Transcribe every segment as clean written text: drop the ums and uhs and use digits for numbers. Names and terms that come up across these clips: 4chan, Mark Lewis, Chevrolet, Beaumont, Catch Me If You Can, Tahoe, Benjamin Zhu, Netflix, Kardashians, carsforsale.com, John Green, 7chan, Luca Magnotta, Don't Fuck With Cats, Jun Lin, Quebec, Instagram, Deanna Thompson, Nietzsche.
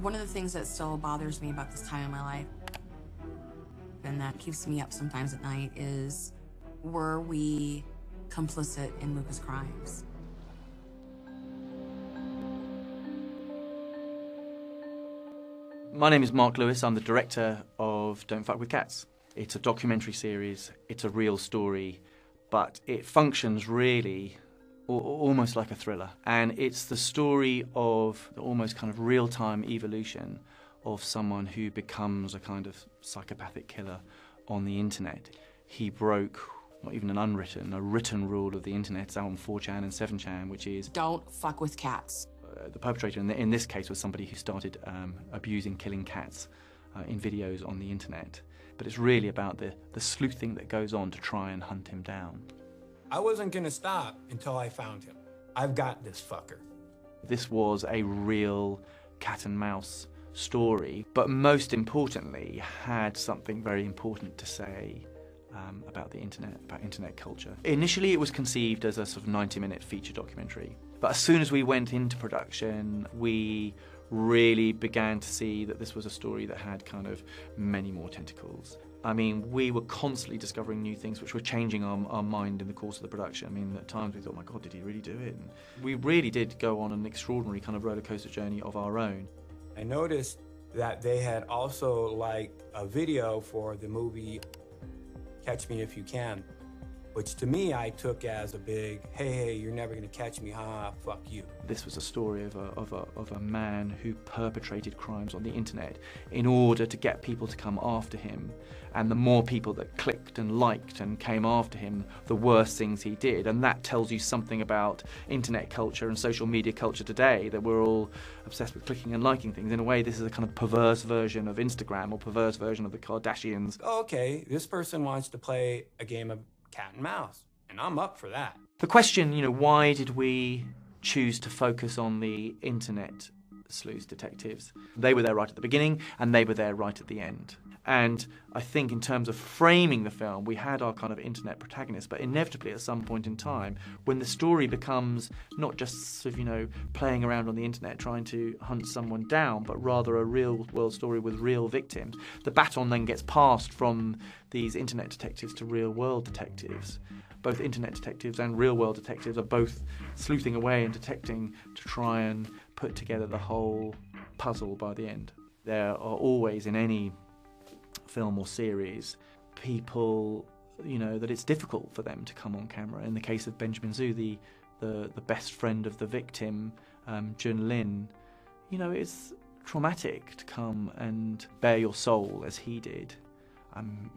One of the things that still bothers me about this time in my life, and that keeps me up sometimes at night, is were we complicit in Luca's crimes? My name is Mark Lewis. I'm the director of Don't Fuck With Cats. It's a documentary series, it's a real story, but it functions really almost like a thriller. And it's the story of the almost kind of real-time evolution of someone who becomes a kind of psychopathic killer on the internet. He broke not even an unwritten, a written rule of the internet. It's out on 4chan and 7chan, which is don't fuck with cats. The perpetrator in this case was somebody who started abusing, killing cats in videos on the internet. But it's really about the sleuthing that goes on to try and hunt him down. I wasn't gonna stop until I found him. I've got this fucker. This was a real cat and mouse story, but most importantly, had something very important to say about the internet, about internet culture. Initially, it was conceived as a sort of 90-minute feature documentary, but as soon as we went into production, we really began to see that this was a story that had kind of many more tentacles. I mean, we were constantly discovering new things which were changing our mind in the course of the production. I mean, at times we thought, oh my God, did he really do it? And we really did go on an extraordinary kind of roller coaster journey of our own. I noticed that they had also liked a video for the movie Catch Me If You Can, which to me I took as a big, hey, you're never gonna catch me, haha, fuck you. This was a story of a man who perpetrated crimes on the internet in order to get people to come after him. And the more people that clicked and liked and came after him, the worse things he did. And that tells you something about internet culture and social media culture today, that we're all obsessed with clicking and liking things. In a way, this is a kind of perverse version of Instagram or perverse version of the Kardashians. Okay, this person wants to play a game of cat and mouse, and I'm up for that. The question, you know, why did we choose to focus on the internet sleuth detectives? They were there right at the beginning, and they were there right at the end. And I think in terms of framing the film, we had our kind of internet protagonist, but inevitably at some point in time, when the story becomes not just sort of, you know, playing around on the internet trying to hunt someone down, but rather a real world story with real victims, the baton then gets passed from these internet detectives to real world detectives. Both internet detectives and real world detectives are both sleuthing away and detecting to try and put together the whole puzzle by the end. There are always, in any film or series, people, you know, that it's difficult for them to come on camera. In the case of Benjamin Zhu, the best friend of the victim, Jun Lin, you know, it's traumatic to come and bare your soul as he did.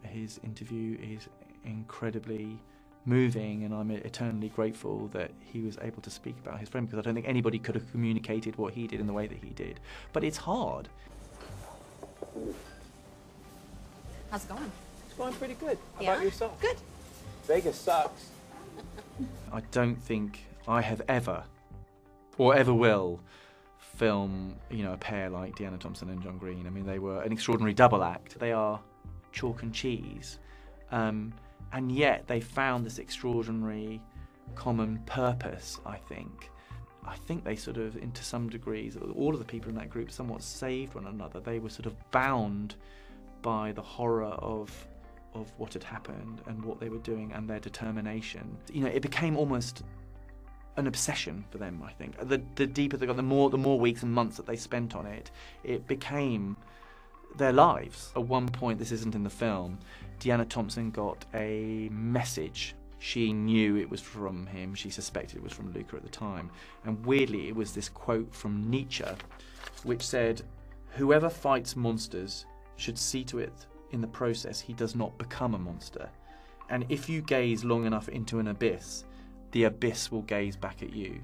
His interview is incredibly moving, and I'm eternally grateful that he was able to speak about his friend, because I don't think anybody could have communicated what he did in the way that he did. But it's hard. How's it going? It's going pretty good. How about yourself? Good. Vegas sucks. I don't think I have ever, or ever will, film, you know, a pair like Deanna Thompson and John Green. I mean, they were an extraordinary double act. They are chalk and cheese, and yet they found this extraordinary common purpose, I think. I think they sort of, to some degrees, all of the people in that group somewhat saved one another. They were sort of bound by the horror of what had happened and what they were doing and their determination. You know, it became almost an obsession for them, I think. The deeper they got, the more weeks and months that they spent on it, it became their lives. At one point, this isn't in the film, Deanna Thompson got a message. She knew it was from him. She suspected it was from Luca at the time. And weirdly, it was this quote from Nietzsche, which said, "Whoever fights monsters should see to it in the process he does not become a monster. And if you gaze long enough into an abyss, the abyss will gaze back at you."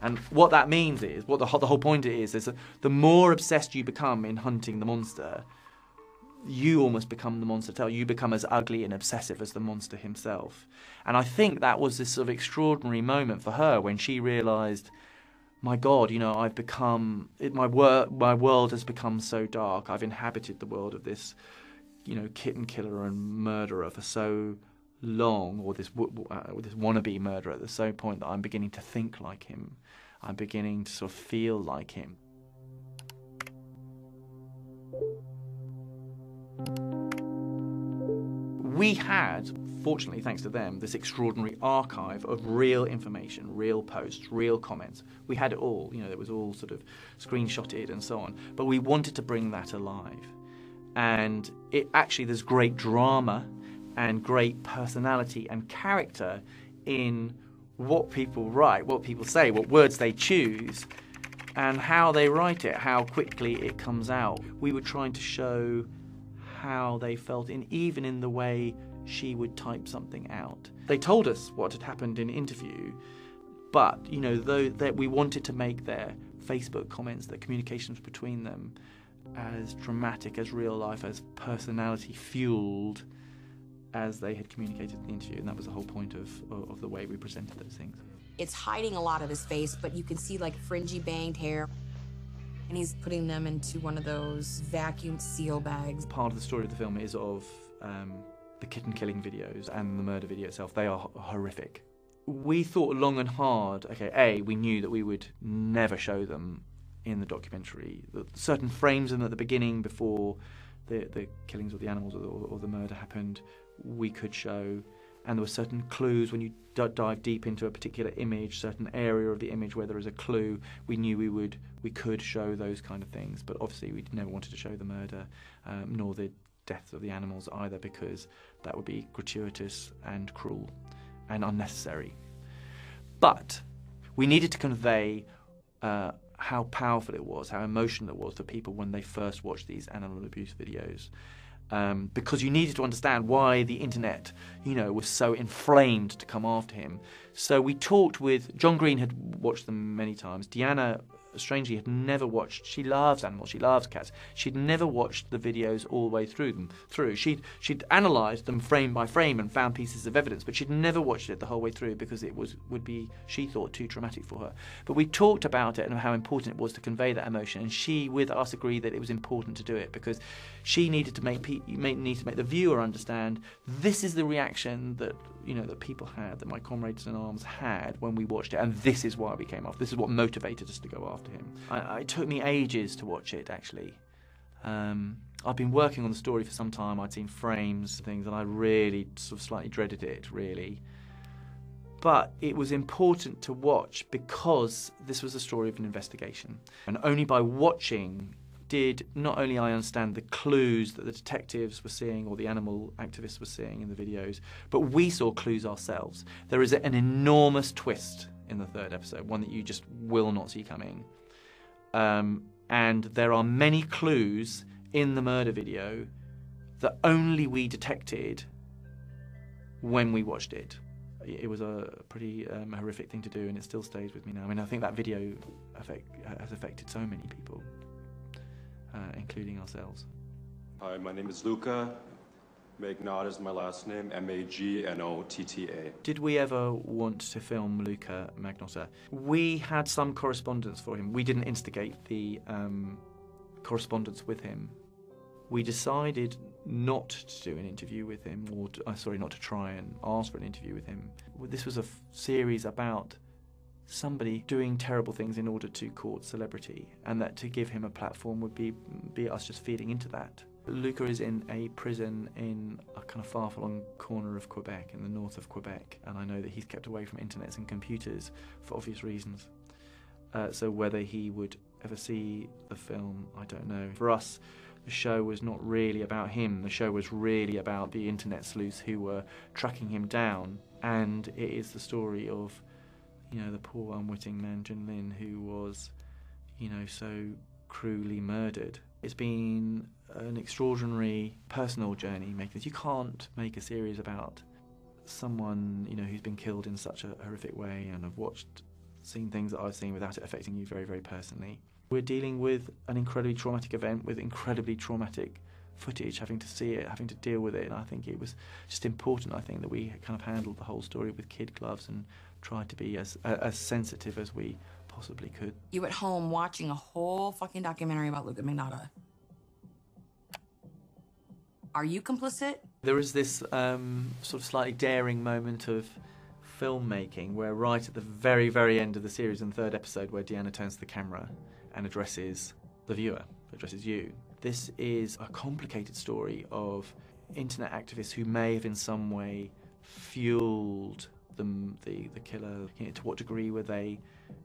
And what that means is, what the whole point is that the more obsessed you become in hunting the monster, you almost become the monster too. You become as ugly and obsessive as the monster himself. And I think that was this sort of extraordinary moment for her when she realised, my God, you know, I've become, my world has become so dark. I've inhabited the world of this, you know, kitten killer and murderer for so long, or this wannabe murderer at the same point, that I'm beginning to think like him. I'm beginning to sort of feel like him. We had, fortunately, thanks to them, this extraordinary archive of real information, real posts, real comments. We had it all, you know, it was all sort of screenshotted and so on. But we wanted to bring that alive. And it actually, there's great drama and great personality and character in what people write, what people say, what words they choose, and how they write it, how quickly it comes out. We were trying to show how they felt, in even in the way she would type something out. They told us what had happened in interview, but you know, though, that we wanted to make their Facebook comments, their communications between them, as dramatic, as real life, as personality fueled as they had communicated in the interview, and that was the whole point of the way we presented those things. It's hiding a lot of his face, but you can see like fringy banged hair. And he's putting them into one of those vacuum seal bags. Part of the story of the film is of the kitten killing videos and the murder video itself. They are horrific. We thought long and hard. Okay, A, we knew that we would never show them in the documentary. Certain frames of them at the beginning before the killings of the animals or the murder happened, we could show. And there were certain clues when you dive deep into a particular image, certain area of the image where there is a clue. We knew we could show those kind of things, but obviously we never wanted to show the murder nor the deaths of the animals either, because that would be gratuitous and cruel and unnecessary. But we needed to convey how powerful it was, how emotional it was for people when they first watched these animal abuse videos. Because you needed to understand why the internet, you know, was so inflamed to come after him. So we talked with... John Green had watched them many times. Deanna, strangely, had never watched... She loves animals, she loves cats. She'd never watched the videos all the way through. She'd analysed them frame by frame and found pieces of evidence, but she'd never watched it the whole way through because it would be, she thought, too traumatic for her. But we talked about it and how important it was to convey that emotion, and she, with us, agreed that it was important to do it because she needed to make the viewer understand this is the reaction that, you know, that people had, that my comrades in arms had when we watched it, and this is why we came after. This is what motivated us to go after him. It took me ages to watch it, actually. I'd been working on the story for some time. I'd seen frames, things, and I really sort of slightly dreaded it, really. But it was important to watch because this was a story of an investigation. And only by watching did not only I understand the clues that the detectives were seeing or the animal activists were seeing in the videos, but we saw clues ourselves. There is an enormous twist in the third episode, one that you just will not see coming. And there are many clues in the murder video that only we detected when we watched it. It was a pretty horrific thing to do, and it still stays with me now. I mean, I think that video has affected so many people. Including ourselves. Hi, my name is Luca. Magnotta is my last name, M-A-G-N-O-T-T-A. Did we ever want to film Luca Magnotta? We had some correspondence for him. We didn't instigate the correspondence with him. We decided not to do an interview with him, or to, sorry, not to try and ask for an interview with him. This was a series about somebody doing terrible things in order to court celebrity, and that to give him a platform would be us just feeding into that. Luca is in a prison in a kind of far-flung corner of Quebec, in the north of Quebec, and I know that he's kept away from internets and computers for obvious reasons. So whether he would ever see the film, I don't know. For us, the show was not really about him. The show was really about the internet sleuths who were tracking him down, and it is the story of, you know, the poor unwitting man Jun Lin, who was, you know, so cruelly murdered. It's been an extraordinary personal journey making this. You can't make a series about someone, you know, who's been killed in such a horrific way, and I've seen things that I've seen without it affecting you very, very personally. We're dealing with an incredibly traumatic event with incredibly traumatic footage, having to see it, having to deal with it, and I think it was just important, I think, that we kind of handled the whole story with kid gloves and tried to be as sensitive as we possibly could. You at home watching a whole fucking documentary about Luca Magnotta. Are you complicit? There is this sort of slightly daring moment of filmmaking where right at the very, very end of the series, in the third episode, where Deanna turns to the camera and addresses the viewer, addresses you. This is a complicated story of internet activists who may have in some way fueled the killer. You know, to what degree were they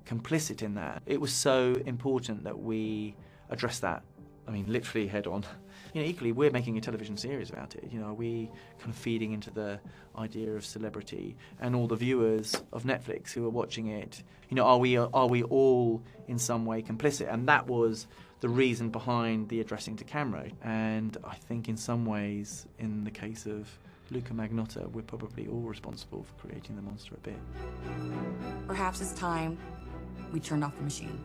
complicit in that? It was so important that we address that. I mean, literally head on. You know, equally, we're making a television series about it. You know, are we kind of feeding into the idea of celebrity and all the viewers of Netflix who are watching it? You know, are we all in some way complicit? And that was the reason behind the addressing to camera. And I think in some ways, in the case of Luca Magnotta, we're probably all responsible for creating the monster a bit. Perhaps it's time we turned off the machine.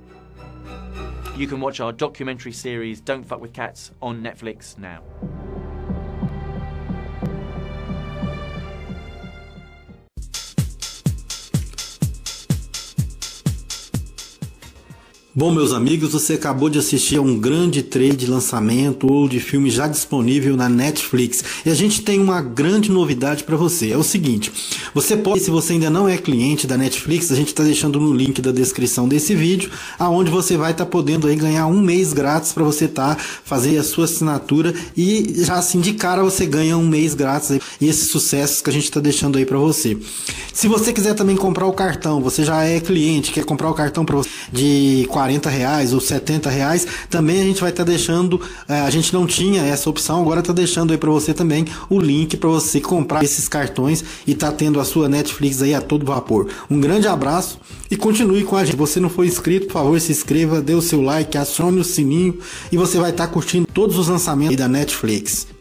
You can watch our documentary series, Don't Fuck With Cats, on Netflix now. Bom, meus amigos, você acabou de assistir a um grande trailer de lançamento ou de filme já disponível na Netflix. E a gente tem uma grande novidade para você. É o seguinte, você pode, se você ainda não é cliente da Netflix, a gente está deixando no link da descrição desse vídeo, aonde você vai estar podendo aí ganhar um mês grátis para você fazer a sua assinatura e já assim de cara você ganha um mês grátis aí, e esses sucessos que a gente está deixando aí para você. Se você quiser também comprar o cartão, você já é cliente, quer comprar o cartão para você de R$40 ou R$70, também a gente vai estar deixando, a gente não tinha essa opção, agora está deixando aí para você também o link para você comprar esses cartões e tá tendo a sua Netflix aí a todo vapor. Um grande abraço e continue com a gente. Se você não for inscrito, por favor, se inscreva, dê o seu like, acione o sininho e você vai estar curtindo todos os lançamentos aí da Netflix.